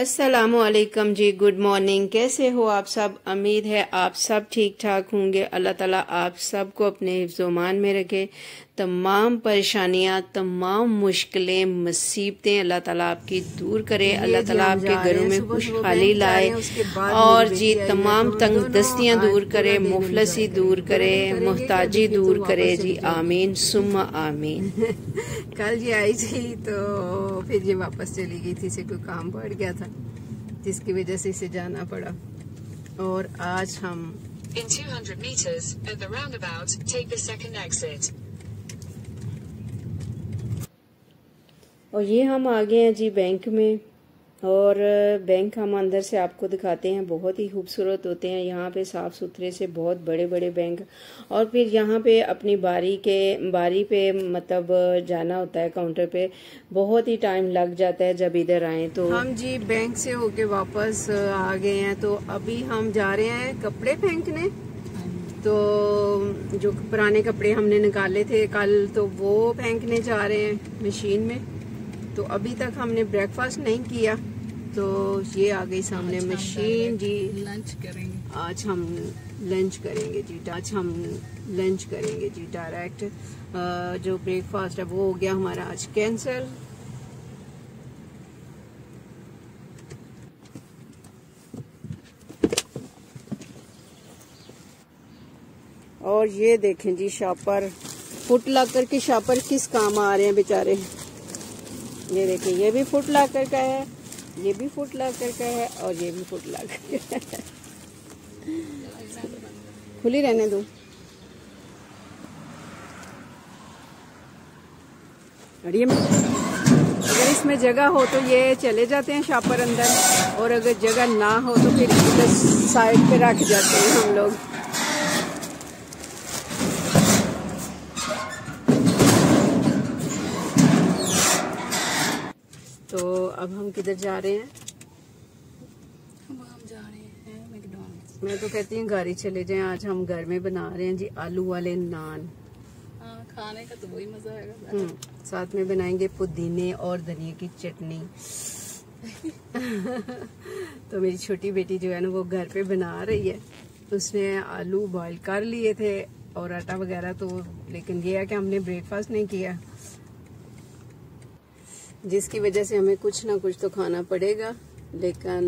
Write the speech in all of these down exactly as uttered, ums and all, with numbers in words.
अस्सलामुअलैकुम जी, good morning. कैसे हो आप सब? उम्मीद है आप सब ठीक ठाक होंगे। अल्लाह ताला आप सब को अपने हिफ्ज़ोमान में रखे। तमाम परेशानियाँ, तमाम मुश्किलें, मुसीबतें अल्लाह ताला आपकी दूर करे। अल्लाह ताला आपके घरों में खुशहाली लाए और जी तमाम तंगदस्तियाँ दूर करे, मुफलसी दूर करे, मुहताजी दूर करे जी। आमीन सुम्मा आमीन। कल ये आई थी तो फिर ये वापस चली गई थी, इसे कोई काम पड़ गया था जिसकी वजह से इसे जाना पड़ा। और आज हम इन two hundred meters at the roundabout take the second exit। और ये हम आ गए हैं जी बैंक में, और बैंक हम अंदर से आपको दिखाते हैं। बहुत ही खूबसूरत होते हैं यहाँ पे, साफ़ सुथरे से, बहुत बड़े बड़े बैंक। और फिर यहाँ पे अपनी बारी के बारी पे मतलब जाना होता है काउंटर पे, बहुत ही टाइम लग जाता है जब इधर आए। तो हम जी बैंक से होके वापस आ गए हैं, तो अभी हम जा रहे हैं कपड़े फेंकने। तो जो पुराने कपड़े हमने निकाले थे कल, तो वो फेंकने जा रहे हैं मशीन में। तो अभी तक हमने ब्रेकफास्ट नहीं किया, तो ये आ गई सामने मशीन जी। लंच करेंगे आज हम लंच करेंगे जी आज हम लंच करेंगे जी डायरेक्ट। जो ब्रेकफास्ट है वो हो गया हमारा आज कैंसिल। और ये देखें जी शॉपर, फुट लाकर के शॉपर किस काम आ रहे हैं बेचारे। ये देखिए, ये भी फुट लाकर का है, ये भी फुट लाकर का है, और ये भी फुट लाकर का है। खुली रहने दो। और ये अगर इसमें जगह हो तो ये चले जाते हैं शॉपर अंदर, और अगर जगह ना हो तो फिर इधर साइड पे रख जाते हैं हम लोग। तो अब हम किधर जा रहे हैं? हम हम जा रहे हैं मैकडॉनल्ड्स। मैं तो कहती हूँ घर ही चले जाएं। आज हम घर में बना रहे हैं जी आलू वाले नान। आ, खाने का तो वही मजा आएगा। साथ में बनाएंगे पुदीने और धनिया की चटनी। तो मेरी छोटी बेटी जो है ना वो घर पे बना रही है। उसने आलू बॉयल कर लिए थे और आटा वगैरह, तो लेकिन ये है कि हमने ब्रेकफास्ट नहीं किया, जिसकी वजह से हमें कुछ ना कुछ तो खाना पड़ेगा। लेकिन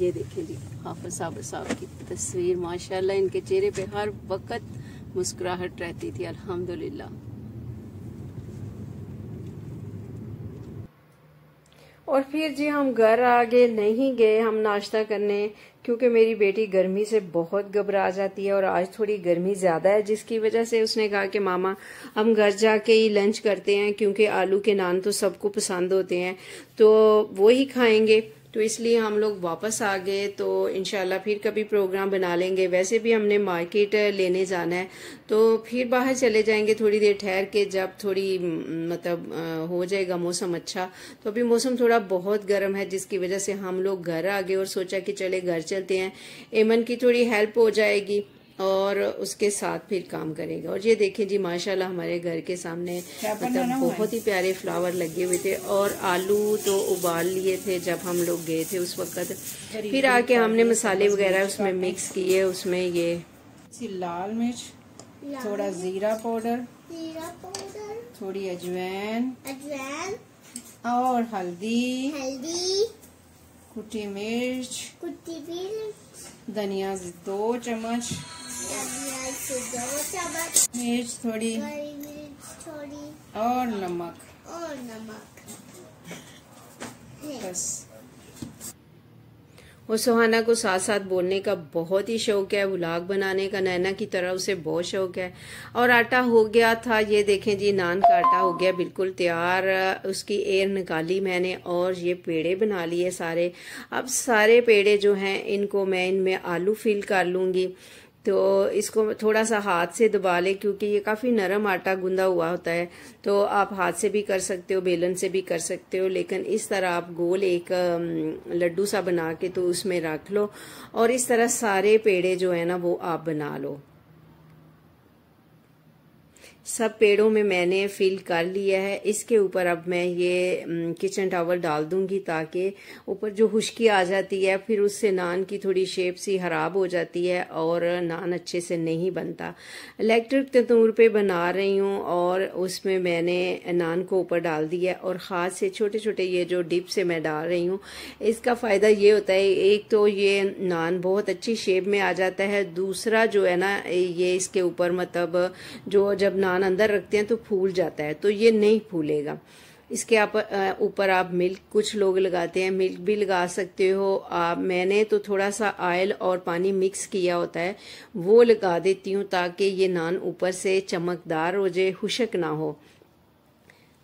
ये देखें जी हाफिज साबर साहब की तस्वीर, माशाल्लाह इनके चेहरे पे हर वक्त मुस्कुराहट रहती थी, अल्हम्दुलिल्लाह। और फिर जी हम घर आगे नहीं गए हम नाश्ता करने, क्योंकि मेरी बेटी गर्मी से बहुत घबरा जाती है, और आज थोड़ी गर्मी ज़्यादा है, जिसकी वजह से उसने कहा कि मामा हम घर जाके ही लंच करते हैं, क्योंकि आलू के नान तो सबको पसंद होते हैं, तो वो ही खाएंगे। तो इसलिए हम लोग वापस आ गए। तो इंशाल्लाह फिर कभी प्रोग्राम बना लेंगे। वैसे भी हमने मार्केट लेने जाना है, तो फिर बाहर चले जाएंगे थोड़ी देर ठहर के, जब थोड़ी मतलब हो जाएगा मौसम अच्छा। तो अभी मौसम थोड़ा बहुत गर्म है, जिसकी वजह से हम लोग घर आ गए और सोचा कि चले घर चलते हैं, ऐमन की थोड़ी हेल्प हो जाएगी और उसके साथ फिर काम करेगा। और ये देखें जी माशाल्लाह हमारे घर के सामने मतलब बहुत ही प्यारे फ्लावर लगे हुए थे, और आलू तो उबाल लिए थे जब हम लोग गए थे उस वक्त। फिर आके हमने मसाले वगैरह उसमें मिक्स किए, उसमें ये लाल मिर्च, थोड़ा जीरा पाउडर, थोड़ी अजवाइन और हल्दी, कुटी मिर्च, धनिया दो चम्मच, दो चम्मच मिर्च थोड़ी, थोड़ी और नमक और नमक बस। और सुहाना को साथ साथ बोलने का बहुत ही शौक है, व्लॉग बनाने का नैना की तरह उसे बहुत शौक है। और आटा हो गया था, ये देखें जी नान का आटा हो गया बिल्कुल तैयार। उसकी एयर निकाली मैंने और ये पेड़े बना लिए सारे। अब सारे पेड़े जो हैं इनको मैं इनमें आलू फिल कर लूँगी। तो इसको थोड़ा सा हाथ से दबा लें, क्योंकि ये काफ़ी नरम आटा गूंदा हुआ होता है। तो आप हाथ से भी कर सकते हो, बेलन से भी कर सकते हो, लेकिन इस तरह आप गोल एक लड्डू सा बना के तो उसमें रख लो, और इस तरह सारे पेड़े जो है ना वो आप बना लो। सब पेड़ों में मैंने फिल कर लिया है। इसके ऊपर अब मैं ये किचन टॉवल डाल दूंगी ताकि ऊपर जो खुश्की आ जाती है फिर उससे नान की थोड़ी शेप सी ख़राब हो जाती है और नान अच्छे से नहीं बनता। इलेक्ट्रिक तंदूर पे बना रही हूँ और उसमें मैंने नान को ऊपर डाल दिया और ख़ास से छोटे छोटे ये जो डिप से मैं डाल रही हूँ। इसका फ़ायदा ये होता है, एक तो ये नान बहुत अच्छी शेप में आ जाता है, दूसरा जो है ना ये इसके ऊपर मतलब जो जब नान अंदर रखते हैं तो फूल जाता है, तो ये नहीं फूलेगा। इसके आप ऊपर आप मिल्क, कुछ लोग लगाते हैं, मिल्क भी लगा सकते हो आप। मैंने तो थोड़ा सा ऑयल और पानी मिक्स किया होता है वो लगा देती हूँ ताकि ये नान ऊपर से चमकदार हो जाए, खुशक ना हो।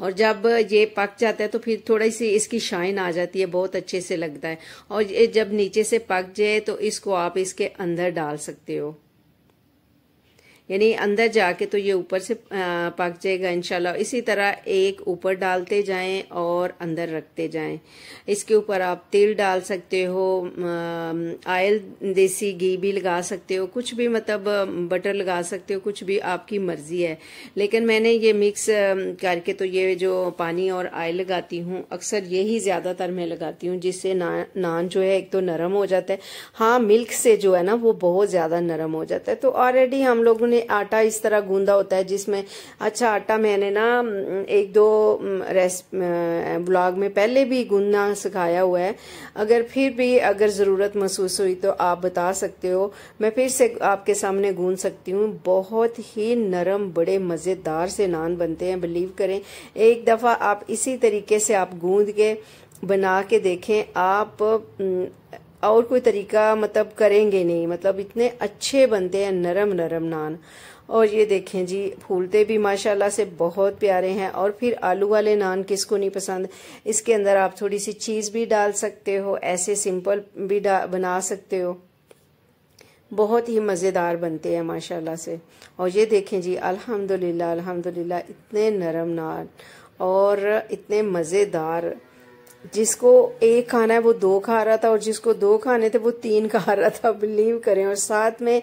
और जब ये पक जाता है तो फिर थोड़ी सी इसकी शाइन आ जाती है, बहुत अच्छे से लगता है। और ये जब नीचे से पक जाए तो इसको आप इसके अंदर डाल सकते हो, यानी अंदर जाके तो ये ऊपर से पक जाएगा इंशाल्लाह। इसी तरह एक ऊपर डालते जाएं और अंदर रखते जाएं। इसके ऊपर आप तिल डाल सकते हो, ऑयल देसी घी भी लगा सकते हो, कुछ भी मतलब बटर लगा सकते हो, कुछ भी आपकी मर्जी है। लेकिन मैंने ये मिक्स करके तो ये जो पानी और ऑयल लगाती हूँ अक्सर यही ज़्यादातर मैं लगाती हूँ, जिससे ना नान जो है एक तो नरम हो जाता है। हाँ, मिल्क से जो है ना वो बहुत ज़्यादा नरम हो जाता है। तो ऑलरेडी हम लोगों ने आटा इस तरह गूंदा होता है जिसमें अच्छा आटा मैंने ना एक दो रेस ब्लॉग में पहले भी गूंदना सिखाया हुआ है। अगर फिर भी अगर ज़रूरत महसूस हुई तो आप बता सकते हो, मैं फिर से आपके सामने गूंद सकती हूँ। बहुत ही नरम, बड़े मज़ेदार से नान बनते हैं, बिलीव करें। एक दफ़ा आप इसी तरीके से आप गूंद के बना के देखें, आप और कोई तरीका मतलब करेंगे नहीं, मतलब इतने अच्छे बनते हैं नरम नरम नान। और ये देखें जी, फूलते भी माशाल्लाह से बहुत प्यारे हैं। और फिर आलू वाले नान किसको नहीं पसंद। इसके अंदर आप थोड़ी सी चीज़ भी डाल सकते हो, ऐसे सिंपल भी बना सकते हो, बहुत ही मज़ेदार बनते हैं माशाल्लाह से। और ये देखें जी, अल्हम्दुलिल्लाह अल्हम्दुलिल्लाह, इतने नरम नान और इतने मज़ेदार। जिसको एक खाना है वो दो खा रहा था और जिसको दो खाने थे वो तीन खा रहा था, बिलीव करें। और साथ में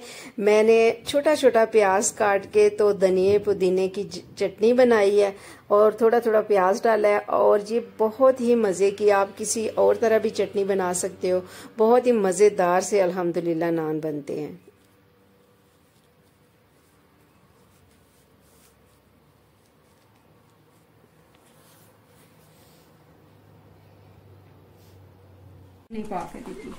मैंने छोटा छोटा प्याज काट के तो धनिए पुदीने की चटनी बनाई है और थोड़ा थोड़ा प्याज डाला है। और ये बहुत ही मज़े की, आप किसी और तरह भी चटनी बना सकते हो। बहुत ही मज़ेदार से अल्हम्दुलिल्लाह नान बनते हैं। नहीं पाके देखी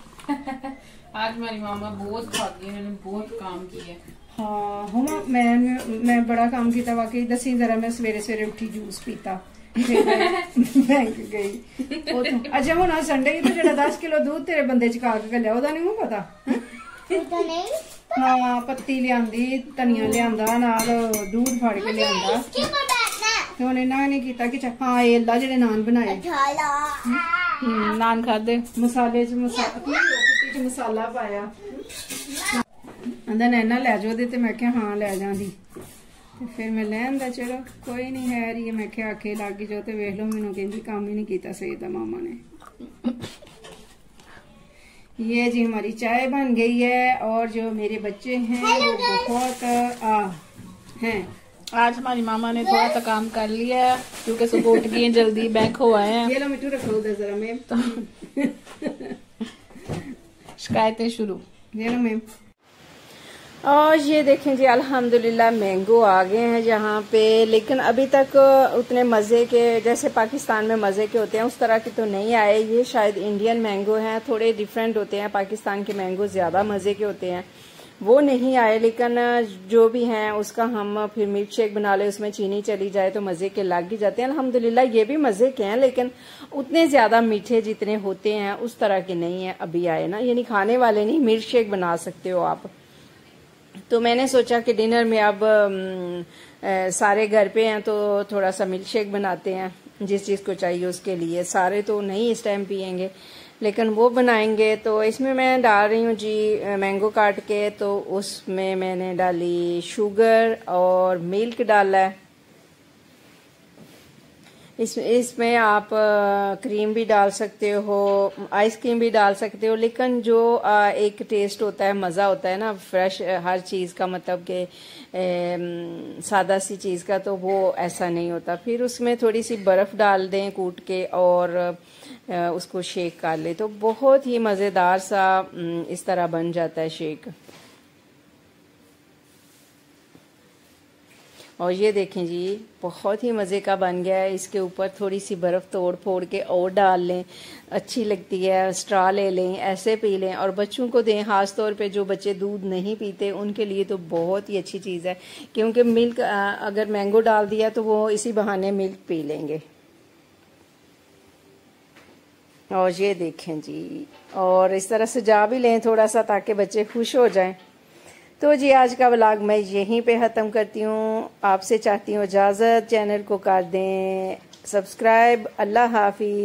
आज मेरी मामा बहुत भागी, उन्होंने बहुत काम किया। हाँ हुमा, मैं मैं बड़ा काम किया वाकई। दसी जरा मैं सवेरे सवेरे उठी जूस पीता, फिर बैंक गई। अच्छा हुन आज संडे ही तो जेड़ा दस किलो दूध तेरे बंदे च काट के लिया, ओदा नहीं मुझे पता नहीं। हाँ, पत्ती लियांदी, धनिया लियांदा, नाल दूध फाड़ के लियांदा। तो उन्हें ना नहीं किया कि हाँ ये ला जेड़े नान बनाए, नान खादे, मसाले च मसाला मसाला पाया। आंदा नैना लै जाओ दे, मैं क्या हाँ लै जांदी। फिर मैं लै आंदा, चलो कोई नहीं है रही, मैं क्या आखे लागी जाओ तो वेख लो। मैनू कहंदी काम ही नहीं कीता सही दा मामा ने। ये जी हमारी चाय बन गई है और जो मेरे बच्चे हैं वो बहुत आ हैं। आज हमारी मामा ने थोड़ा सा काम कर लिया है क्योंकि सुबह उठ गई है, जल्दी बैक हो आए हैं। ये लो मिट्टू रखो उधर जरा मैम। तो शिकायतें शुरू, ये लो मैम। और ये देखें जी अल्हम्दुलिल्लाह मैंगो आ गए हैं यहाँ पे, लेकिन अभी तक उतने मज़े के जैसे पाकिस्तान में मज़े के होते हैं उस तरह के तो नहीं आए। ये शायद इंडियन मैंगो हैं, थोड़े डिफरेंट होते हैं। पाकिस्तान के मैंगो ज़्यादा मज़े के होते हैं, वो नहीं आए। लेकिन जो भी हैं उसका हम फिर मिल्क शेक बना ले, उसमें चीनी चली जाए तो मज़े के लग ही जाते हैं। अल्हम्दुलिल्लाह ये भी मज़े के हैं, लेकिन उतने ज़्यादा मीठे जितने होते हैं उस तरह के नहीं हैं अभी आए ना, यानी खाने वाले नहीं। मिल्क शेक बना सकते हो आप। तो मैंने सोचा कि डिनर में अब आ, सारे घर पे हैं तो थोड़ा सा मिल्क शेक बनाते हैं, जिस चीज़ को चाहिए उसके लिए। सारे तो नहीं इस टाइम पियेंगे लेकिन वो बनाएंगे। तो इसमें मैं डाल रही हूँ जी मैंगो काट के, तो उसमें मैंने डाली शुगर और मिल्क डाला है। इस इसमें आप क्रीम भी डाल सकते हो, आइसक्रीम भी डाल सकते हो, लेकिन जो एक टेस्ट होता है, मज़ा होता है ना फ्रेश हर चीज़ का, मतलब कि सादा सी चीज़ का, तो वो ऐसा नहीं होता। फिर उसमें थोड़ी सी बर्फ़ डाल दें कूट के और उसको शेक कर ले, तो बहुत ही मज़ेदार सा इस तरह बन जाता है शेक। और ये देखें जी, बहुत ही मज़े का बन गया है। इसके ऊपर थोड़ी सी बर्फ़ तोड़ फोड़ के और डाल लें, अच्छी लगती है। स्ट्रा ले लें, ऐसे पी लें और बच्चों को दें। ख़ास तौर पे जो बच्चे दूध नहीं पीते उनके लिए तो बहुत ही अच्छी चीज़ है, क्योंकि मिल्क अगर मैंगो डाल दिया तो वो इसी बहाने मिल्क पी लेंगे। और ये देखें जी, और इस तरह सजा भी लें थोड़ा सा ताकि बच्चे खुश हो जाएँ। तो जी आज का व्लॉग मैं यहीं पे ख़त्म करती हूँ, आपसे चाहती हूँ इजाज़त। चैनल को कर दें सब्सक्राइब। अल्लाह हाफिज़।